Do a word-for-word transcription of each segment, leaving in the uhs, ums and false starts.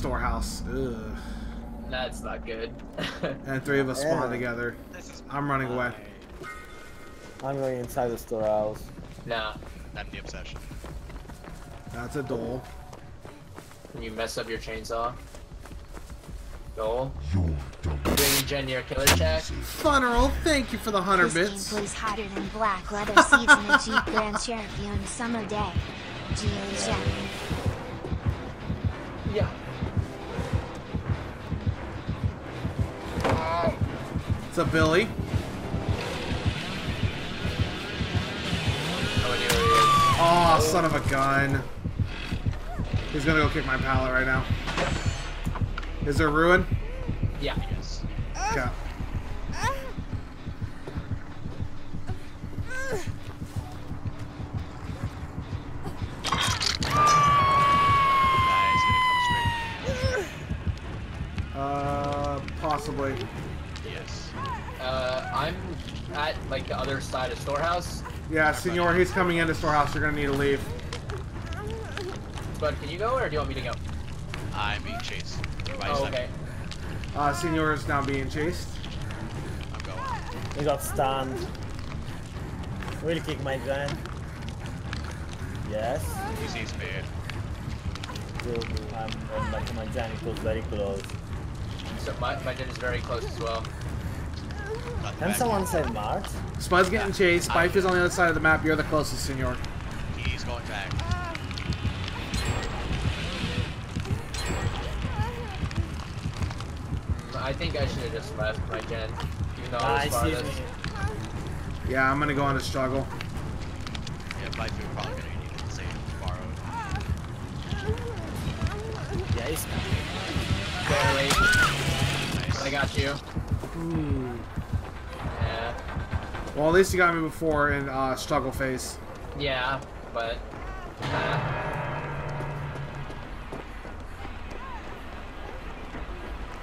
storehouse. Ugh. That's not good. And three of us yeah. spawn together. I'm running away. I'm going inside the storehouse. Nah. Not the obsession. That's a dole. Can you mess up your chainsaw? Dole? You're done. Bring Jen your killer check. Funeral, thank you for the hunter bits. This camp's hotter than black leather seats in a Jeep Grand Cherokee on a summer day. Geo Yeah. It's a Billy. Oh, oh, son of a gun. He's gonna go kick my pallet right now. Is there ruin? Yeah, I guess. Okay. Uh, possibly. Yes. Uh, I'm at, like, the other side of storehouse. Yeah, senor, he's coming into storehouse. You're gonna need to leave. Bud, can you go, or do you want me to go? I'm being chased. Oh, okay. Uh, senor is now being chased. I'm going. He got stunned. Will you kick my gun? Yes. He sees me. I'm, I'm like, my gun was very close. So my, my gun is very close as well. Can someone say Marth? Spud's getting yeah. chased. Spike is on the other side of the map. You're the closest, senor. He's going back. I think I should have just left my gen. Even though I was farthest. Yeah, I'm gonna go on a struggle. Yeah, Spike, you're probably gonna need to save tomorrow. Yeah, he's barely. Nice. I got you. Ooh. Yeah. Well, at least you got me before in uh, struggle phase. Yeah, but. Uh...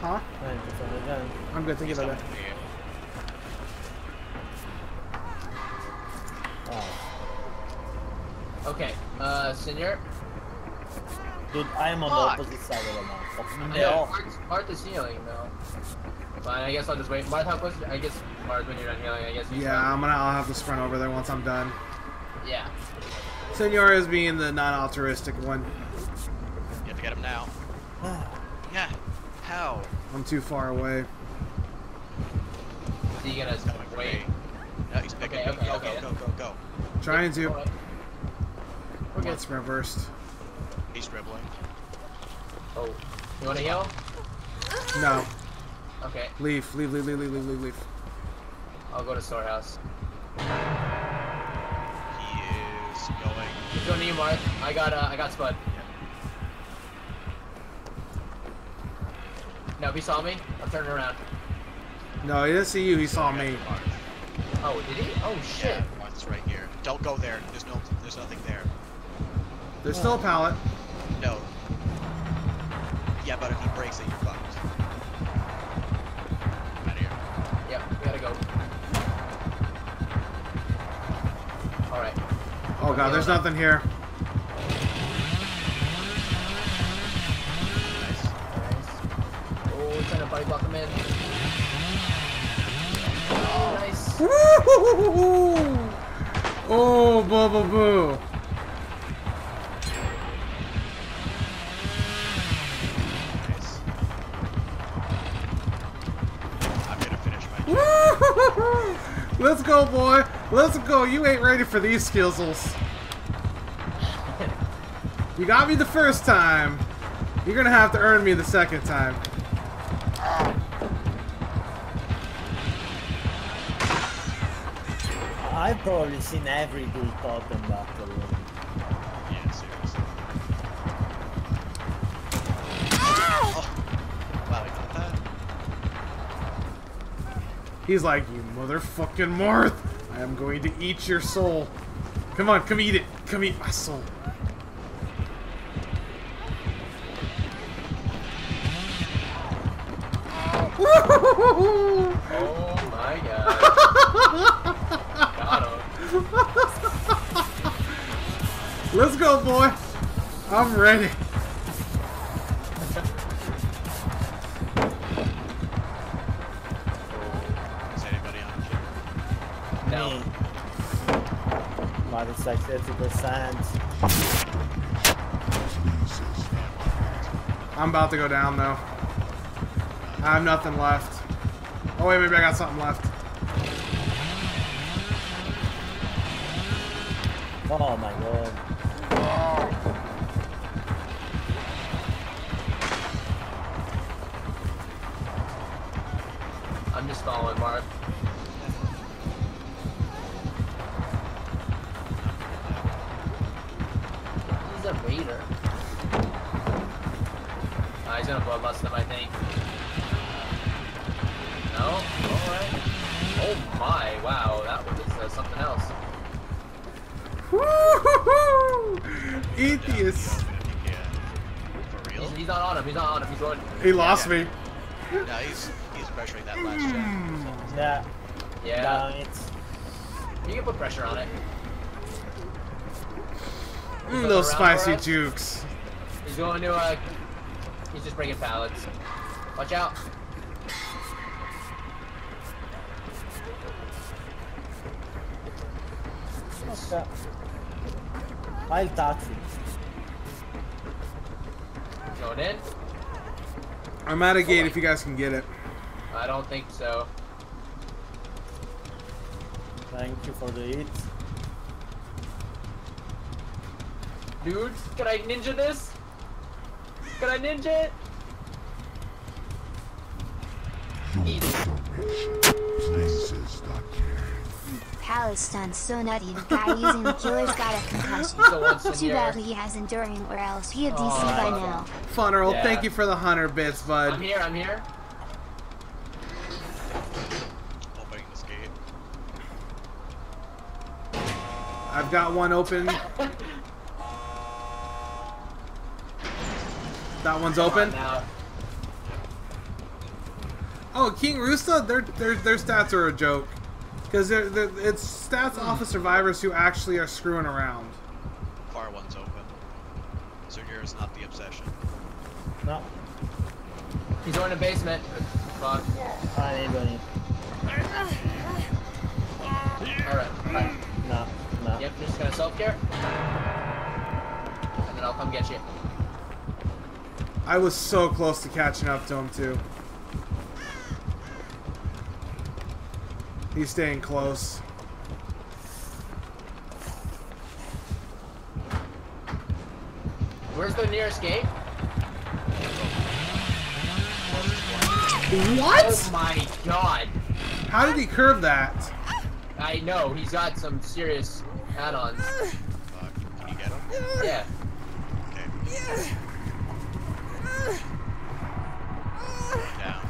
Huh? I'm good. Thinking about that. Oh. Okay. Uh, senor. Dude, I am on Fuck. the opposite side of the map. Yeah, Marth is healing though. Fine, I guess I'll just wait. Marth, how close? I guess Marth, when you're done healing, I guess. Yeah, start. I'm gonna. I'll have to sprint over there once I'm done. Yeah. Senor is being the non-altruistic one. You have to get him now. Yeah. How? I'm too far away. So you gotta wait. No, he's picking. Okay, okay, go, okay. go, go, go, go. Trying to. Right. We're good. It's reversed. He's dribbling. Oh, you wanna heal? No. Okay. Leave, leave, leave, leave, leave, leave, leave. I'll go to storehouse. He is going. He's going to you, Mark. I got, uh, I got Spud. No, if he saw me, I'm turning around. No, he didn't see you. He saw me. Oh, did he? Oh shit! Yeah, Marth's right here. Don't go there. There's no, there's nothing there. There's oh. still a pallet. No. Yeah, but if he breaks it, you're fucked. Out of here. Yep, we gotta go. All right. Oh god, there's nothing here. Trying to body block him in. Oh, nice. Oh, boo, boo, boo. Nice. I'm gonna finish my job. Let's go, boy. Let's go. You ain't ready for these skizzles. You got me the first time. You're gonna have to earn me the second time. I've probably seen every good totem battle. Yeah, seriously. Oh. Wow, I got that. He's like, you motherfucking Marth! I am going to eat your soul. Come on, come eat it. Come eat my soul. Oh my god. Let's go, boy. I'm ready. God, it's like fifty percent. I'm about to go down, though. I have nothing left. Oh, wait, maybe I got something left. Oh, my God. Oh. I'm just following Marth. He's a raider. Oh, he's gonna blow bust him, I think. No? Alright. Oh my, wow, that was uh, something else. Woo-hoo-hoo! Atheist! For real? He's, he's not on him, he's not on him, he's on him. He lost yeah, yeah. me. No, he's, he's pressuring that last check. So. Yeah. Yeah. No, it's... You can put pressure on it. Mm, those spicy jukes. He's going to, uh... He's just bringing pallets. Watch out. I'll touch it. Going in? I'm out of gate if you guys can get it. I don't think so. Thank you for the hit. Dude, can I ninja this? Can I ninja it? Eat it. Palestine so nutty, the guy using the killer's got a concussion. Too bad he has enduring or else he a D C by now. Funeral, yeah. Thank you for the one hundred bits, bud. I'm here, I'm here. Opening this gate. I've got one open. That one's Come open. On oh, King Roosta, their, their, their stats are a joke. Because they're, they're, it's stats mm. off of survivors who actually are screwing around. Far one's open. Sergio is not the obsession. No. He's going to the basement. Fuck. I ain't going in. Alright. Alright. No. No. Yep, just gonna self-care. And then I'll come get you. I was so close to catching up to him, too. He's staying close. Where's the nearest gate? What? Oh my God. How did he curve that? I know, he's got some serious add-ons. Uh, can you get him? Yeah. Okay. Yeah. Down.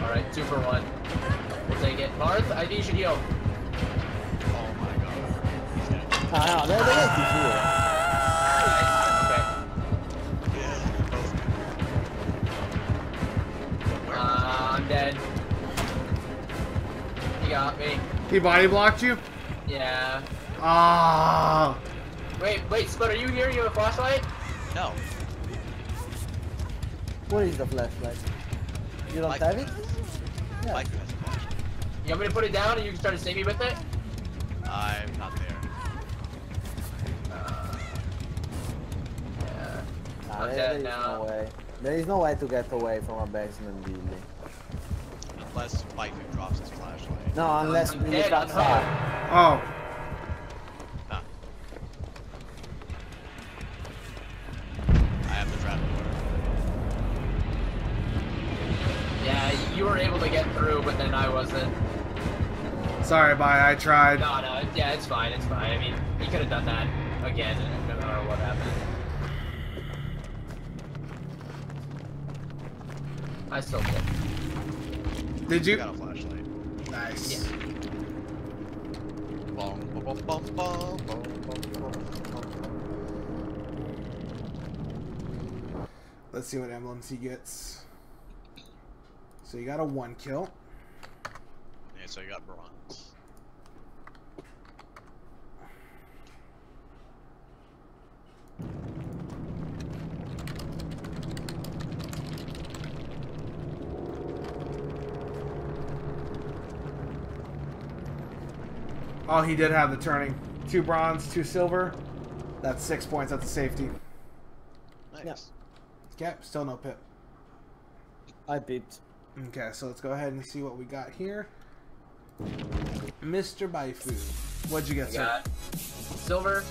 Alright, two for one. We'll take it. Marth, I think you should heal. Oh my God. He's dead. Ah, no, that is cool. Nice. Okay. Yeah. Uh, I'm dead. He got me. He body blocked you? Yeah. Ah. Wait, wait, Spud, are you here? You have a flashlight? No. What is the flashlight? You don't have it? Yeah. You want me to put it down and you can try to save me with it? I'm not there. Uh, yeah. Nah, I'm there, dead there now. Is no way. There is no way to get away from a basement, Billy. Unless Mike drops his flashlight. No, unless we get outside. Oh. Nah. I have the trap door. Yeah, you were able to get through, but then I wasn't. Sorry, bye, I tried. No, no, yeah, it's fine, it's fine. I mean, he could have done that again, and no matter what happened. I still did. Did you? I got a flashlight. Nice. Yeah. Let's see what emblems he gets. So you got a one kill. Yeah, so you got bronze. Oh, he did have the turning. Two bronze, two silver. That's six points. That's a safety. Nice. Yeah. Okay, still no pip. I beeped. Okay, so let's go ahead and see what we got here. Mister Baifu, what'd you get, I sir? Got silver,